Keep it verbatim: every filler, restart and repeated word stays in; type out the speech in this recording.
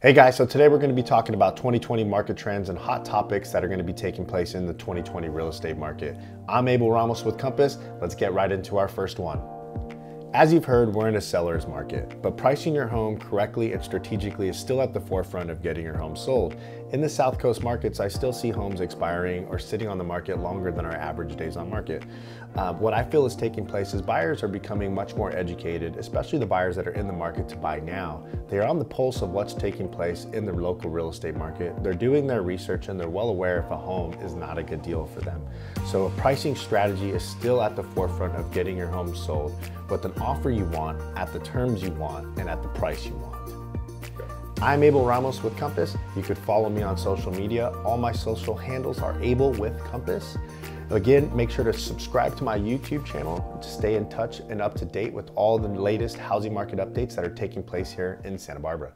Hey guys, so today we're going to be talking about twenty twenty market trends and hot topics that are going to be taking place in the twenty twenty real estate market. I'm Abel Ramos with Compass. Let's get right into our first one. As you've heard, we're in a seller's market, but pricing your home correctly and strategically is still at the forefront of getting your home sold. In the South Coast markets, I still see homes expiring or sitting on the market longer than our average days on market. Uh, what I feel is taking place is buyers are becoming much more educated, especially the buyers that are in the market to buy now. They are on the pulse of what's taking place in the local real estate market. They're doing their research and they're well aware if a home is not a good deal for them. So a pricing strategy is still at the forefront of getting your home sold, with an offer you want, at the terms you want, and at the price you want. I'm Abel Ramos with Compass. You could follow me on social media. All my social handles are Abel with Compass. Again, make sure to subscribe to my YouTube channel to stay in touch and up to date with all the latest housing market updates that are taking place here in Santa Barbara.